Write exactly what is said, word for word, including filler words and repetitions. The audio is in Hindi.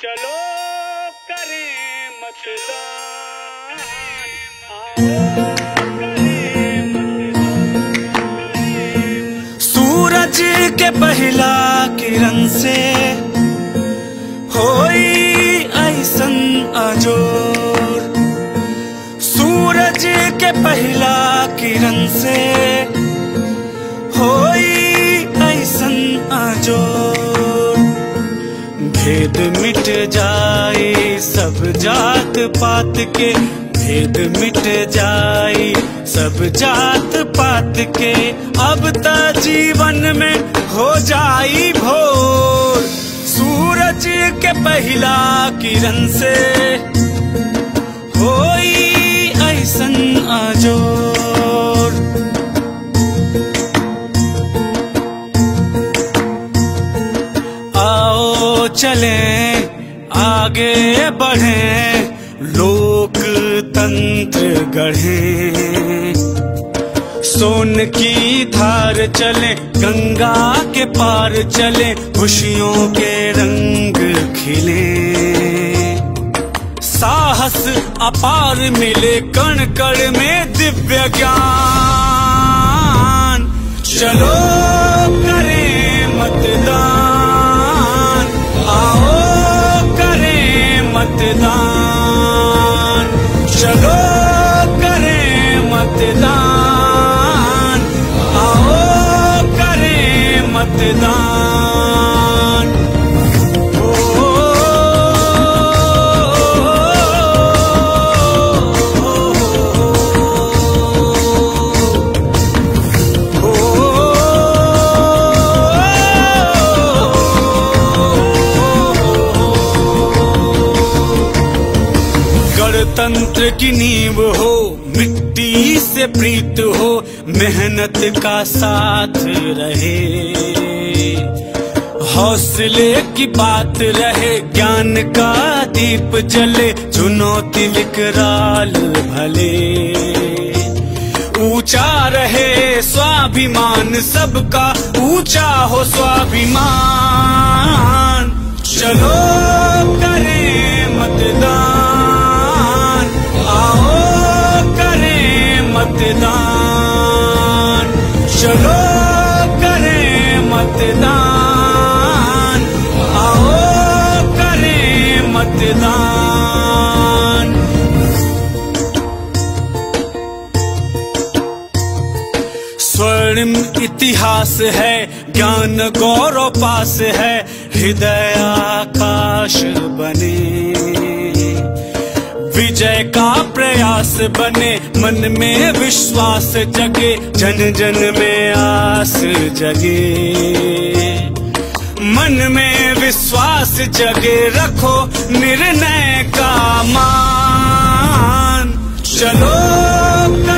चलो करें मतदान। सूरज के पहला किरण से होई ऐसन अजोर, सूरज के पहला किरण से होई ऐसन अजोर। भेद मिट जाए सब जात पात के, भेद मिट जाए सब जात पात के। अब त जीवन में हो जाई भोर, सूरज के पहला किरण से होई ऐसन आजोर। आओ चलें आगे बढ़ें, लोकतंत्र गढ़ें। सोन की धार चले, गंगा के पार चले, खुशियों के रंग खिले। साहस अपार मिले, कण कण में दिव्य ज्ञान। चलो करें मतदान, आओ करें मतदान। चलो करें मतदान, मतदान। ओ गणतंत्र की नींव हो, मिट्टी से प्रीत हो, मेहनत का साथ रहे, हौसले की बात रहे, ज्ञान का दीप जले, चुनौती विकराल भले। ऊंचा रहे स्वाभिमान सबका, ऊंचा हो स्वाभिमान। चलो करें मतदान, आओ करें मतदान। चलो करें मतदान, मतदान। स्वर्णिम इतिहास है, ज्ञान गौरव पास है, हृदय आकाश बने। विजय का प्रयास बने, मन में विश्वास जगे, जन जन में आस जगे। मन में विश्वास जगे, रखो निर्णय का मान। चलो